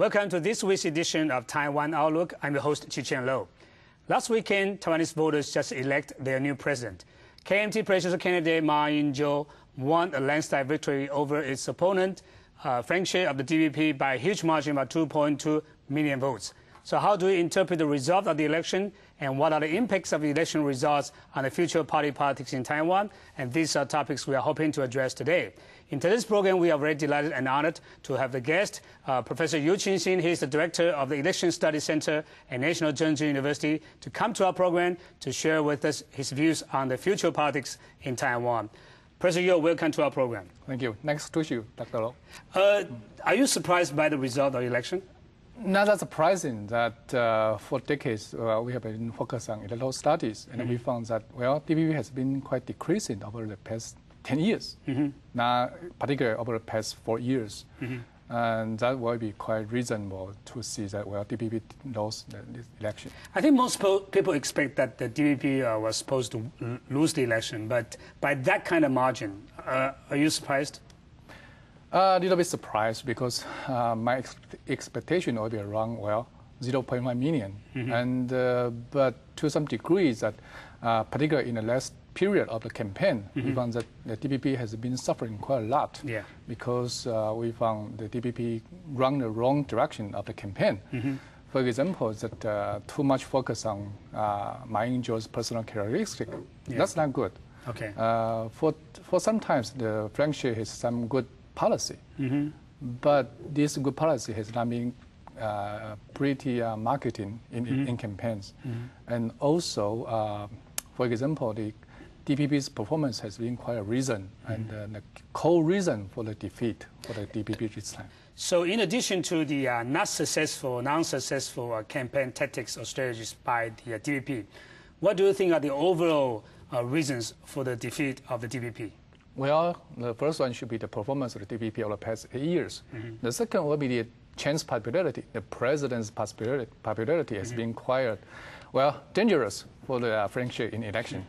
Welcome to this week's edition of Taiwan Outlook. I'm your host, Chi-Chen Lo. Last weekend, Taiwanese voters just elect their new president. KMT presidential candidate Ma Ying-jeou won a landslide victory over its opponent, Frank Hsieh of the DPP, by a huge margin of 2.2 million votes. So how do we interpret the result of the election, and what are the impacts of the election results on the future of party politics in Taiwan? And these are topics we are hoping to address today. In today's program, we are very delighted and honored to have the guest, Professor Yu Ching Hsin. He is the director of the Election Study Center at National Chengchi University, to come to our program to share with us his views on the future of politics in Taiwan. Professor Yu, welcome to our program. Thank you. Nice to see you, Dr. Lo. Are you surprised by the result of the election? Not that surprising that for decades we have been focused on electoral studies, and we found that, well, DPP has been quite decreasing over the past 10 years, now particularly over the past 4 years. And that will be quite reasonable to see that, well, DPP lost the election. I think most people expect that the DPP was supposed to lose the election, but by that kind of margin, are you surprised? A little bit surprised, because my expectation would be around, well, 0.1 million. And, but to some degree, that, particularly in the last period of the campaign, we found that the DPP has been suffering quite a lot, because we found the DPP ran the wrong direction of the campaign. For example, that too much focus on Ma Ying-jeou's personal characteristic. That's not good. For sometimes, the Frank Hsieh has some good policy, but this good policy has not been pretty marketing in campaigns, and also, for example, the DPP's performance has been quite a reason and the core reason for the defeat for the DPP this time. So, in addition to the non-successful campaign tactics or strategies by the DPP, what do you think are the overall reasons for the defeat of the DPP? Well, the first one should be the performance of the DPP over the past 8 years. The second will be the chance popularity. The president's popularity has been quite, well, dangerous for the Frank Hsieh in election.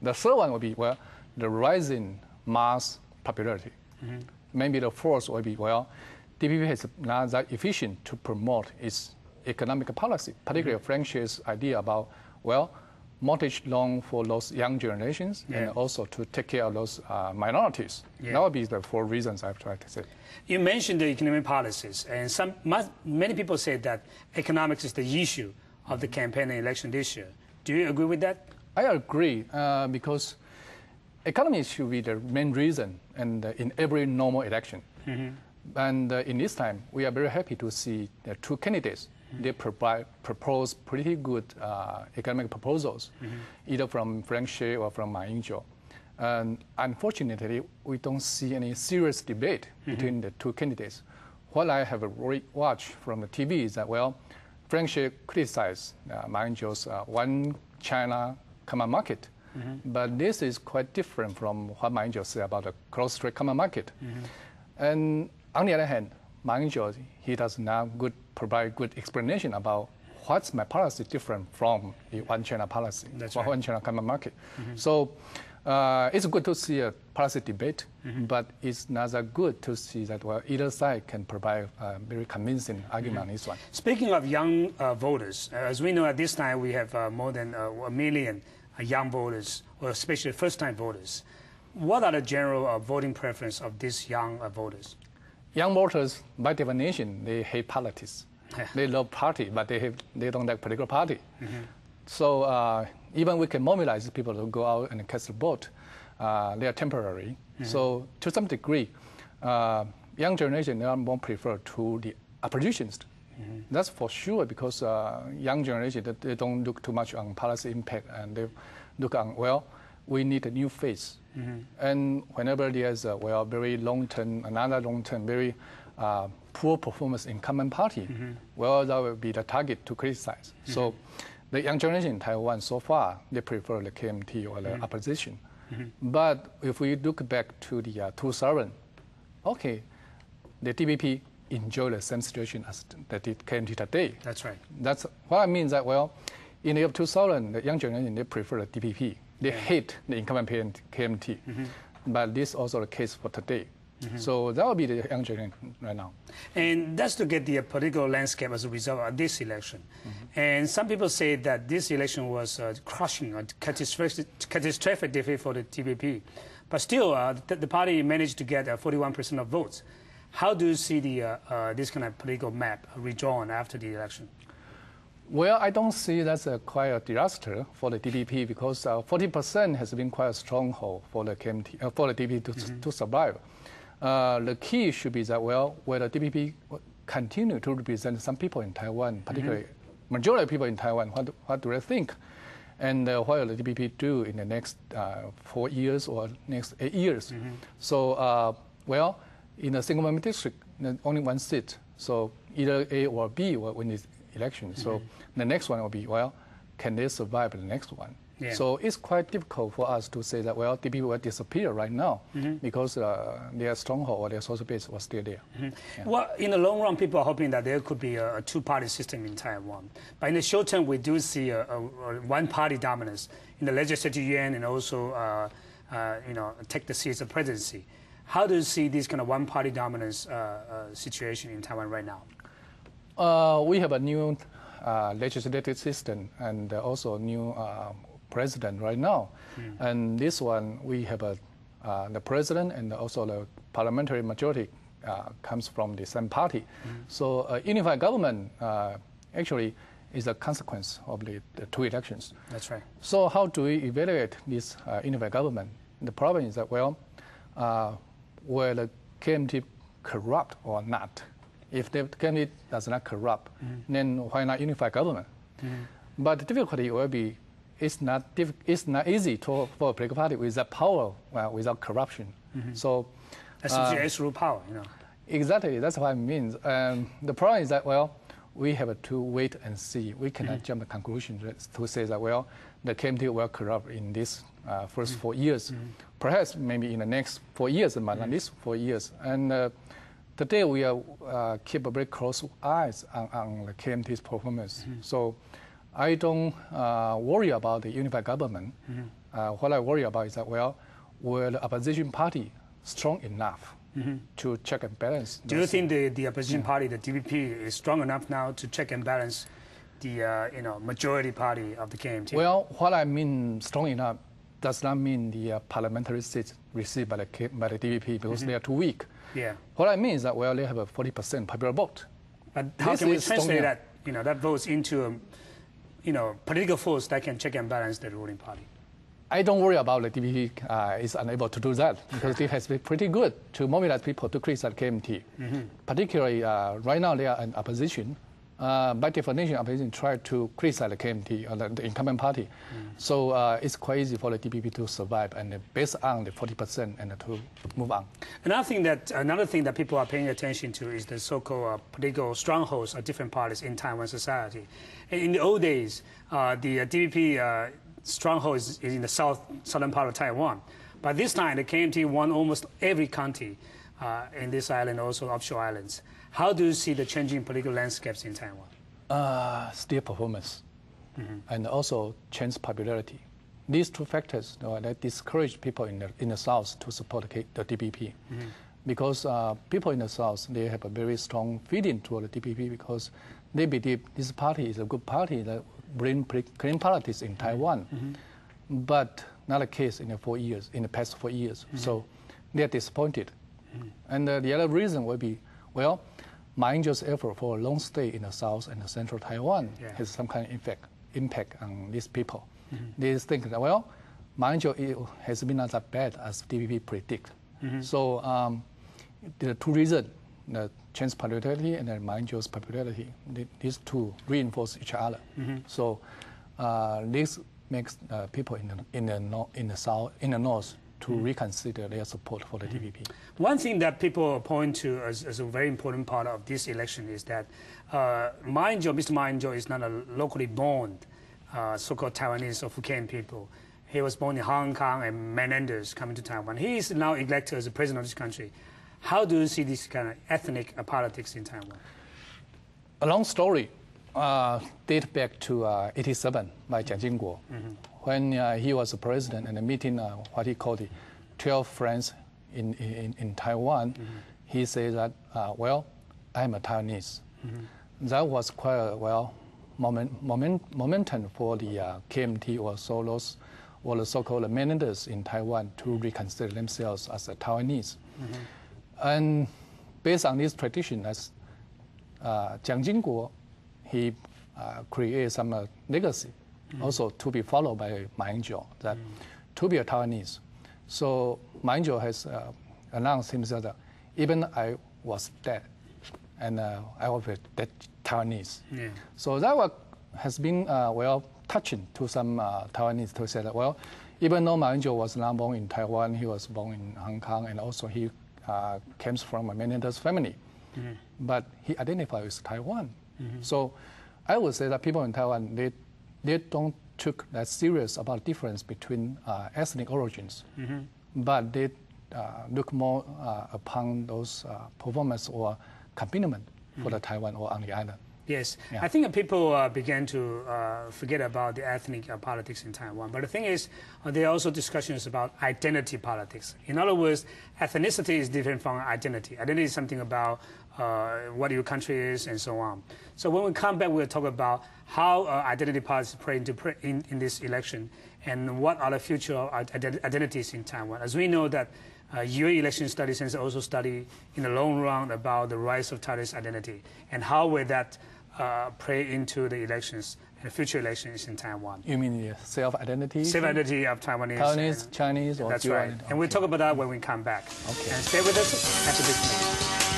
The third one will be, well, the rising mass popularity. Maybe the fourth will be, well, DPP is not that efficient to promote its economic policy, particularly Frank Hsieh's idea about, well, mortgage loan for those young generations, and also to take care of those minorities. That would be the four reasons I've tried to say. You mentioned the economic policies, and many people say that economics is the issue of the campaign and election this year. Do you agree with that? I agree, because economy should be the main reason, and in every normal election. And in this time, we are very happy to see the two candidates. They propose pretty good economic proposals, either from Frank Hsieh or from Ma Ying-jeou. And unfortunately, we don't see any serious debate between the two candidates. What I have watched from the TV is that, well, Frank Hsieh criticized Ma Ying-jeou's one China common market. But this is quite different from what Ma Ying-jeou said about the cross-strait common market. And on the other hand, Ma Ying-jeou, he does not provide good explanation about what's my policy different from the One China policy, One China common market. So it's good to see a policy debate, but it's not that good to see that, well, either side can provide a very convincing argument on this one. Speaking of young voters, as we know at this time, we have more than 1 million young voters, or especially first-time voters. What are the general voting preference of these young voters? Young voters, by definition, they hate politics. They love party, but they don't like political party. So even we can mobilize people to go out and cast a vote. They are temporary. So to some degree, young generation, they are more preferred to the oppositions. That's for sure, because young generation, they don't look too much on policy impact, and they look on, well, we need a new face. And whenever there's a very long-term, very poor performance in common party, well, that will be the target to criticize. So the young generation in Taiwan so far, they prefer the KMT or the opposition. But if we look back to the 2000, okay, the DPP enjoyed the same situation as that it KMT today. That's right. That's what I mean that, well, in the year 2000, the young generation, they prefer the DPP. They hate the incumbent KMT, but this is also the case for today. Mm-hmm. So that would be the young generation right now. And that's to get the political landscape as a result of this election. Mm-hmm. And some people say that this election was crushing or catastrophic defeat for the DPP. But still, the party managed to get 41% of votes. How do you see the, this kind of political map redrawn after the election? Well, I don't see that's quite a disaster for the DPP because 40% has been quite a stronghold for the KMT, for the DPP to survive. The key should be that, well, whether the DPP continue to represent some people in Taiwan, particularly majority of people in Taiwan, what do they think? And what will the DPP do in the next 4 years or next 8 years? So, well, in a single member district, only one seat. So either A or B will win this election. So the next one will be, well, can they survive the next one? Yeah. So it's quite difficult for us to say that, well, the people will disappear right now because their stronghold or their social base was still there. Yeah. Well, in the long run, people are hoping that there could be a two-party system in Taiwan. But in the short term, we do see a one-party dominance in the legislative yuan and also, you know, take the seats of presidency. How do you see this kind of one-party dominance situation in Taiwan right now? We have a new legislative system and also a new president right now. And this one, we have a, the president and also the parliamentary majority comes from the same party. So unified government actually is a consequence of the two elections. That's right. So how do we evaluate this unified government? The problem is that, well, will the KMT corrupt or not? If the KMT does not corrupt, then why not unify government? But the difficulty will be it's not easy to, for a political party without power, without corruption. So that's rule power, you know. Exactly, that's what it means. The problem is that, well, we have to wait and see. We cannot jump to conclusions to say that, well, the KMT will corrupt in this first 4 years. Perhaps maybe in the next 4 years, but not this 4 years. And today we are keep a very close eyes on the KMT's performance. So I don't worry about the unified government. What I worry about is that, well, were the opposition party strong enough to check and balance? Do you think the opposition party, the DPP, is strong enough now to check and balance the you know, majority party of the KMT? Well, what I mean strong enough does not mean the parliamentary seats received by the DPP because they are too weak. Yeah. What I mean is that, well, they have a 40% popular vote. But how can we translate that, you know, that votes into a, you know, political force that can check and balance the ruling party? I don't worry about the DPP is unable to do that because it has been pretty good to mobilize people to criticize KMT. Particularly right now they are in opposition. By definition, opposition try to criticize the KMT or the incumbent party. So it's quite easy for the DPP to survive and based on the 40% and to move on. Another thing that people are paying attention to is the so-called political strongholds of different parties in Taiwan society. In the old days, the DPP stronghold is in the southern part of Taiwan. By this time, the KMT won almost every county in this island, also offshore islands. How do you see the changing political landscapes in Taiwan? Still performance and also change popularity. These two factors, you know, that discourage people in the South to support the DPP. Because people in the South, they have a very strong feeling toward the DPP because they believe this party is a good party that brings clean politics in Taiwan. But not the case in the 4 years, in the past 4 years. So they are disappointed. And the other reason would be, well, Ma Ying-jeou's effort for a long stay in the South and the Central Taiwan has some kind of impact on these people. They think that, well, Ma Ying-jeou has been not as bad as DPP predict. So there are two reasons, the Chen's popularity and then Ma Ying-jeou's popularity. These two reinforce each other. So this makes people in the North to reconsider their support for the DPP. One thing that people point to as a very important part of this election is that Mr. Ma Ying-jeou is not a locally born so-called Taiwanese or Fukien people. He was born in Hong Kong and Menendez coming to Taiwan. He is now elected as the president of this country. How do you see this kind of ethnic politics in Taiwan? A long story dates back to 87 by Chiang Ching-kuo. When he was a president and a meeting what he called the 12 friends in Taiwan, mm-hmm. he said that, well, I'm a Taiwanese. Mm-hmm. That was quite a momentum for the KMT or Solos or the so-called mainlanders in Taiwan to reconsider themselves as a Taiwanese. Mm-hmm. And based on this tradition, as Chiang Ching-kuo, he created some legacy, mm-hmm. also to be followed by Ma Ying-jeou, that mm-hmm. to be a Taiwanese. So Ma Ying-jeou has announced himself that even I was dead, and I was a dead Taiwanese. Yeah. So that has been, well, touching to some Taiwanese to say that, well, even though Ma Ying-jeou was not born in Taiwan, he was born in Hong Kong, and also he came from a mainlander's family. Mm-hmm. But he identified with Taiwan. Mm-hmm. So I would say that people in Taiwan, they don't took that serious about difference between ethnic origins, mm-hmm. but they look more upon those performance or accompaniment mm-hmm. for the Taiwan or on the island. Yes, yeah. I think people began to forget about the ethnic politics in Taiwan. But the thing is, there are also discussions about identity politics. In other words, ethnicity is different from identity. Identity is something about what your country is and so on. So when we come back, we'll talk about how identity politics play into in this election and what are the future identities in Taiwan. As we know that your Election Study Center also study in the long run about the rise of Taiwanese identity and how will that play into the elections and future elections in Taiwan. You mean the self-identity? Self-identity of Taiwanese. Taiwanese, Chinese, or that's right. And we'll talk about that when we come back. Okay. And stay with us after this meeting.